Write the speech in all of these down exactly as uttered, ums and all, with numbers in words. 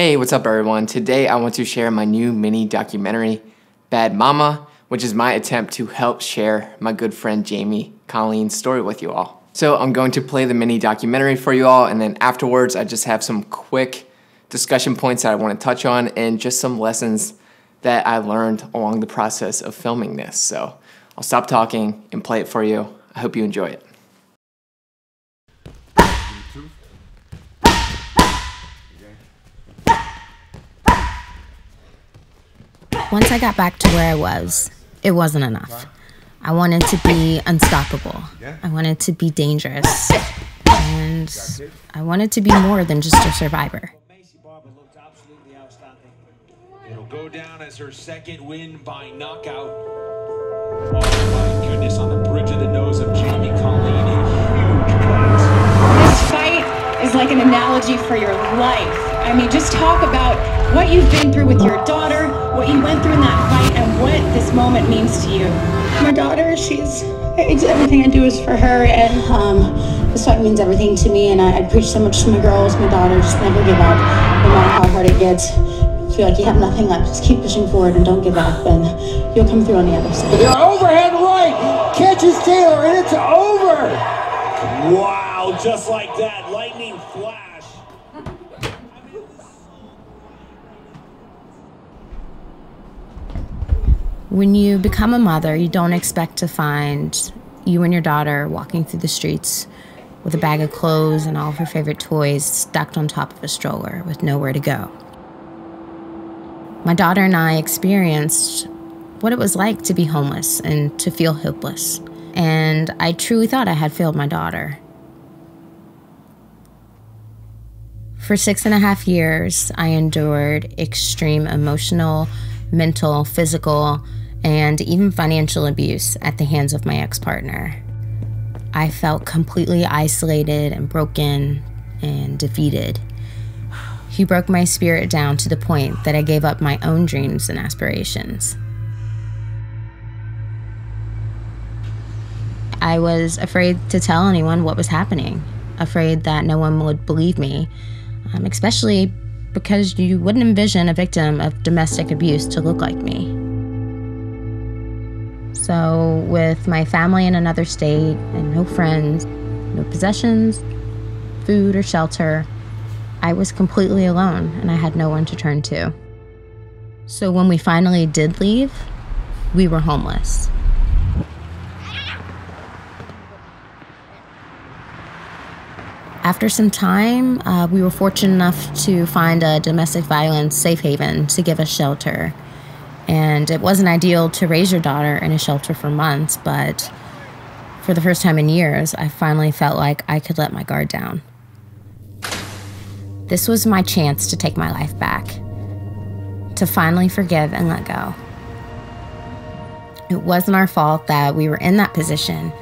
Hey, what's up everyone? Today I want to share my new mini documentary, Bad Mama, which is my attempt to help share my good friend Jamie Colleen's story with you all. So I'm going to play the mini documentary for you all, and then afterwards I just have some quick discussion points that I want to touch on and just some lessons that I learned along the process of filming this. So I'll stop talking and play it for you. I hope you enjoy it. Once I got back to where I was, it wasn't enough. I wanted to be unstoppable. I wanted to be dangerous. And I wanted to be more than just a survivor. Macy Barber looked absolutely outstanding. It'll go down as her second win by knockout. Oh my goodness, on the bridge of the nose of Jamie Colleen, a huge blast. This fight is like an analogy for your life. I mean, just talk about what you've been through with your daughter, what you went through in that fight, and what this moment means to you. My daughter, she's, it's everything I do is for her, and um, this fight means everything to me, and I, I preach so much to my girls, my daughter, just never give up, no matter how hard it gets. Feel like you have nothing left, just keep pushing forward and don't give up, and you'll come through on the other side. Your overhead right catches Taylor, and it's over! Wow, just like that, lightning flash. When you become a mother, you don't expect to find you and your daughter walking through the streets with a bag of clothes and all of her favorite toys stacked on top of a stroller with nowhere to go. My daughter and I experienced what it was like to be homeless and to feel hopeless. And I truly thought I had failed my daughter. For six and a half years, I endured extreme emotional, mental, physical, and even financial abuse at the hands of my ex-partner. I felt completely isolated and broken and defeated. He broke my spirit down to the point that I gave up my own dreams and aspirations. I was afraid to tell anyone what was happening, afraid that no one would believe me, um, especially because you wouldn't envision a victim of domestic abuse to look like me. So with my family in another state and no friends, no possessions, food or shelter, I was completely alone and I had no one to turn to. So when we finally did leave, we were homeless. After some time, uh, we were fortunate enough to find a domestic violence safe haven to give us shelter. And it wasn't ideal to raise your daughter in a shelter for months, but for the first time in years, I finally felt like I could let my guard down. This was my chance to take my life back, to finally forgive and let go. It wasn't our fault that we were in that position,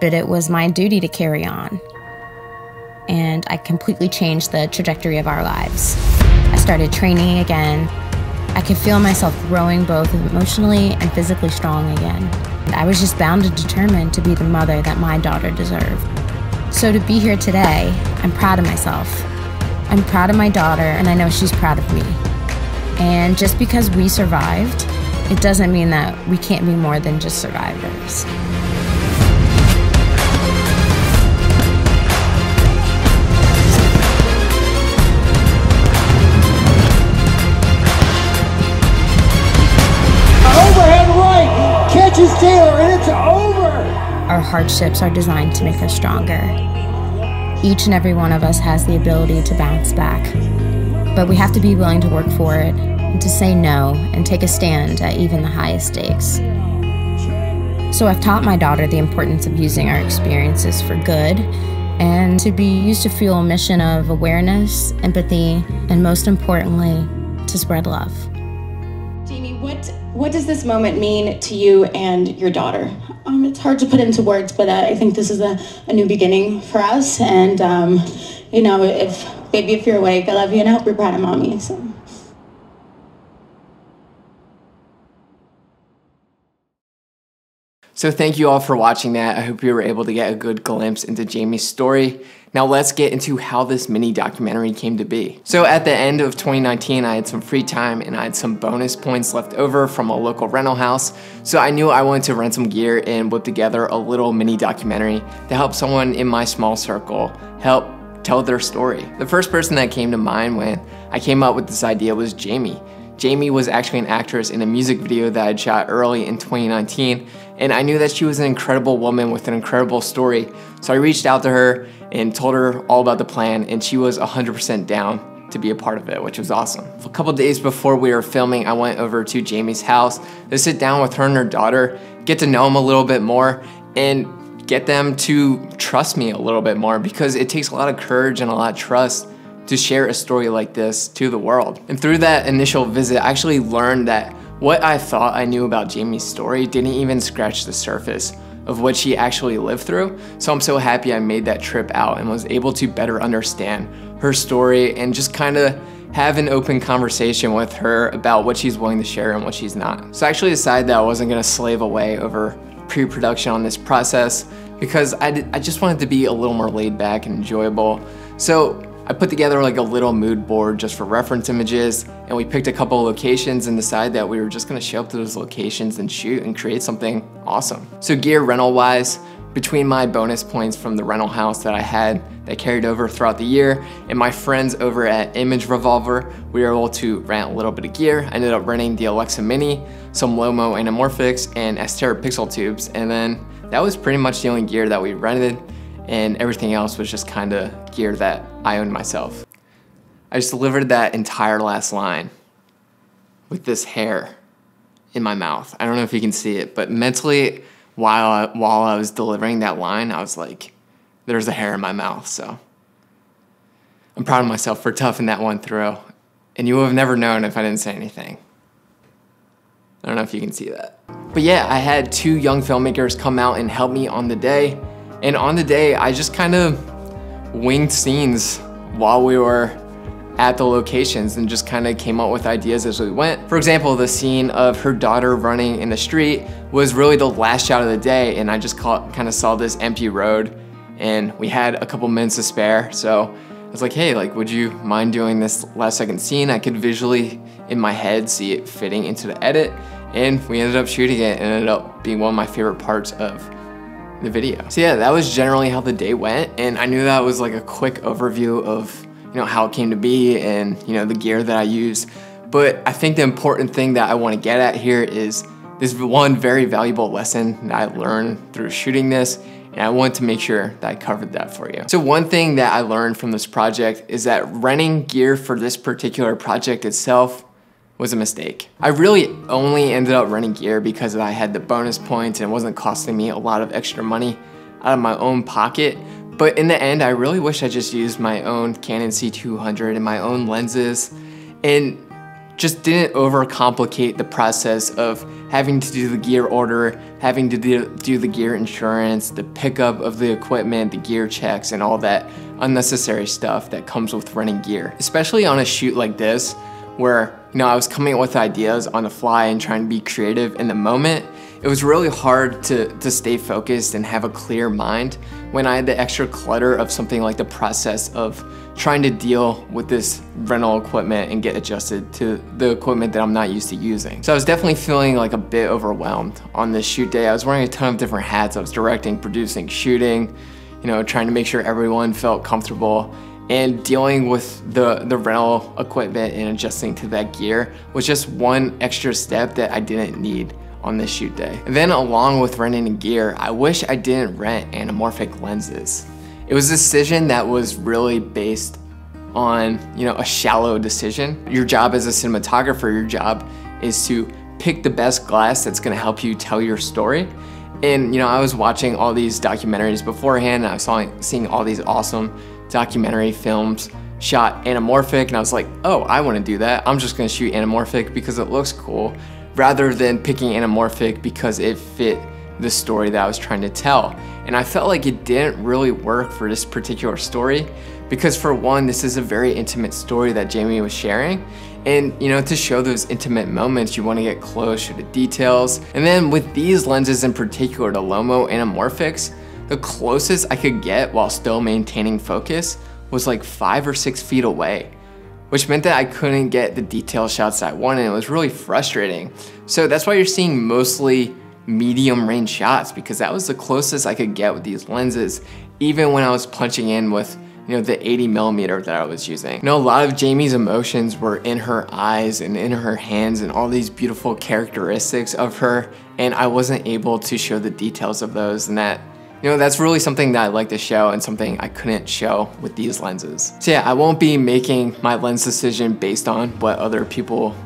but it was my duty to carry on. And I completely changed the trajectory of our lives. I started training again. I could feel myself growing both emotionally and physically strong again. I was just bound and determined to be the mother that my daughter deserved. So to be here today, I'm proud of myself. I'm proud of my daughter, and I know she's proud of me. And just because we survived, it doesn't mean that we can't be more than just survivors. Taylor, and it's over. Our hardships are designed to make us stronger. Each and every one of us has the ability to bounce back, but we have to be willing to work for it and to say no and take a stand at even the highest stakes. So I've taught my daughter the importance of using our experiences for good and to be used to fuel a mission of awareness, empathy, and most importantly, to spread love. Jamie, what What does this moment mean to you and your daughter? Um, it's hard to put into words, but uh, I think this is a, a new beginning for us. And, um, you know, if baby, if you're awake, I love you and I hope you're proud of mommy. So. So thank you all for watching that. I hope you were able to get a good glimpse into Jamie's story. Now let's get into how this mini documentary came to be. So at the end of twenty nineteen, I had some free time and I had some bonus points left over from a local rental house. So I knew I wanted to rent some gear and whip together a little mini documentary to help someone in my small circle help tell their story. The first person that came to mind when I came up with this idea was Jamie. Jamie was actually an actress in a music video that I'd shot early in twenty nineteen, and I knew that she was an incredible woman with an incredible story, so I reached out to her and told her all about the plan, and she was one hundred percent down to be a part of it, which was awesome. A couple days before we were filming, I went over to Jamie's house to sit down with her and her daughter, get to know them a little bit more, and get them to trust me a little bit more, because it takes a lot of courage and a lot of trust to share a story like this to the world. And through that initial visit, I actually learned that what I thought I knew about Jamie's story didn't even scratch the surface of what she actually lived through. So I'm so happy I made that trip out and was able to better understand her story and just kind of have an open conversation with her about what she's willing to share and what she's not. So I actually decided that I wasn't gonna slave away over pre-production on this process, because I, did, I just wanted to be a little more laid back and enjoyable. So I put together like a little mood board just for reference images, and we picked a couple of locations and decided that we were just gonna show up to those locations and shoot and create something awesome. So gear rental wise, between my bonus points from the rental house that I had that carried over throughout the year and my friends over at Image Revolver, we were able to rent a little bit of gear. I ended up renting the Alexa Mini, some Lomo Anamorphics, and Astera Pixel Tubes, and then that was pretty much the only gear that we rented, and everything else was just kind of gear that I owned myself. I just delivered that entire last line with this hair in my mouth. I don't know if you can see it, but mentally, while I, while I was delivering that line, I was like, there's a hair in my mouth, so. I'm proud of myself for toughing that one through, and you would have never known if I didn't say anything. I don't know if you can see that. But yeah, I had two young filmmakers come out and help me on the day. And on the day, I just kind of winged scenes while we were at the locations and just kind of came up with ideas as we went. For example, the scene of her daughter running in the street was really the last shot of the day, and I just caught, kind of saw this empty road, and we had a couple minutes to spare. So I was like, hey, like, would you mind doing this last second scene? I could visually in my head see it fitting into the edit, and we ended up shooting it, and it ended up being one of my favorite parts of the video. So yeah, that was generally how the day went, and I knew that was like a quick overview of, you know, how it came to be and, you know, the gear that I used. But I think the important thing that I want to get at here is this one very valuable lesson that I learned through shooting this, and I wanted to make sure that I covered that for you. So one thing that I learned from this project is that renting gear for this particular project itself was a mistake. I really only ended up renting gear because I had the bonus points and it wasn't costing me a lot of extra money out of my own pocket. But in the end, I really wish I just used my own Canon C two hundred and my own lenses and just didn't overcomplicate the process of having to do the gear order, having to do, do the gear insurance, the pickup of the equipment, the gear checks, and all that unnecessary stuff that comes with renting gear. Especially on a shoot like this, where, you know, I was coming up with ideas on the fly and trying to be creative in the moment, it was really hard to, to stay focused and have a clear mind when I had the extra clutter of something like the process of trying to deal with this rental equipment and get adjusted to the equipment that I'm not used to using. So I was definitely feeling like a bit overwhelmed on this shoot day. I was wearing a ton of different hats. I was directing, producing, shooting, you know, trying to make sure everyone felt comfortable, and dealing with the, the rental equipment and adjusting to that gear was just one extra step that I didn't need on this shoot day. And then along with renting gear, I wish I didn't rent anamorphic lenses. It was a decision that was really based on, you know, a shallow decision. Your job as a cinematographer, your job is to pick the best glass that's gonna help you tell your story. And, you know, I was watching all these documentaries beforehand, and I was seeing all these awesome documentary films shot anamorphic, and I was like, oh, I want to do that. I'm just going to shoot anamorphic because it looks cool, rather than picking anamorphic because it fit the story that I was trying to tell. And I felt like it didn't really work for this particular story because for one, this is a very intimate story that Jamie was sharing. And you know, to show those intimate moments, you wanna get close to the details. And then with these lenses in particular, the Lomo Anamorphics, the closest I could get while still maintaining focus was like five or six feet away, which meant that I couldn't get the detail shots I wanted. It was really frustrating. So that's why you're seeing mostly medium range shots, because that was the closest I could get with these lenses, even when I was punching in with, you know, the eighty millimeter that I was using. You know, a lot of Jamie's emotions were in her eyes and in her hands and all these beautiful characteristics of her, and I wasn't able to show the details of those, and that, you know, that's really something that I like to show and something I couldn't show with these lenses. So yeah, I won't be making my lens decision based on what other people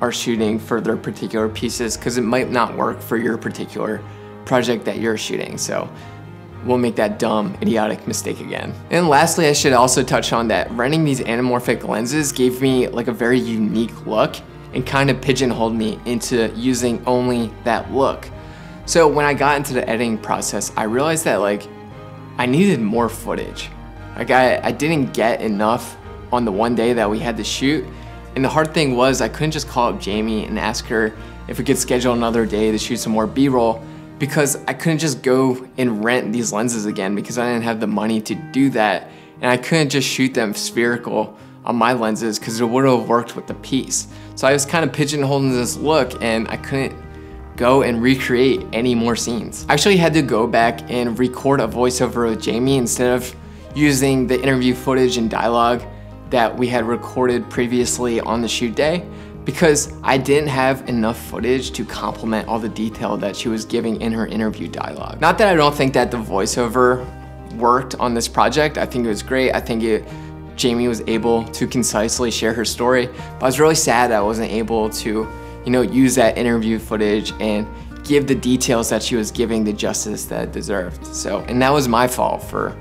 are shooting for their particular pieces, because it might not work for your particular project that you're shooting. So won't make that dumb, idiotic mistake again. And lastly, I should also touch on that renting these anamorphic lenses gave me like a very unique look and kind of pigeonholed me into using only that look. So when I got into the editing process, I realized that like I needed more footage. Like I, I didn't get enough on the one day that we had to shoot. And the hard thing was I couldn't just call up Jamie and ask her if we could schedule another day to shoot some more B-roll, because I couldn't just go and rent these lenses again because I didn't have the money to do that. And I couldn't just shoot them spherical on my lenses because it would've worked with the piece. So I was kind of pigeonholing this look and I couldn't go and recreate any more scenes. I actually had to go back and record a voiceover with Jamie instead of using the interview footage and dialogue that we had recorded previously on the shoot day, because I didn't have enough footage to complement all the detail that she was giving in her interview dialogue. Not that I don't think that the voiceover worked on this project. I think it was great. I think it, Jamie was able to concisely share her story, but I was really sad that I wasn't able to, you know, use that interview footage and give the details that she was giving the justice that it deserved. So, and that was my fault for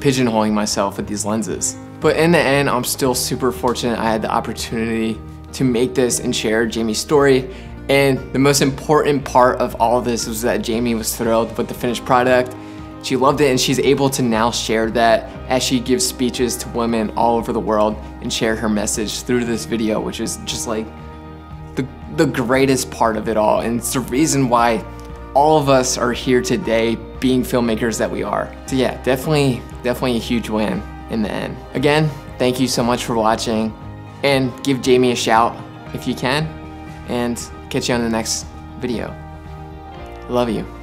pigeonholing myself with these lenses. But in the end, I'm still super fortunate I had the opportunity to make this and share Jamie's story. And the most important part of all of this was that Jamie was thrilled with the finished product. She loved it, and she's able to now share that as she gives speeches to women all over the world and share her message through this video, which is just like the, the greatest part of it all. And it's the reason why all of us are here today being filmmakers that we are. So yeah, definitely, definitely a huge win in the end. Again, thank you so much for watching. And give Jamie a shout if you can, and catch you on the next video. Love you.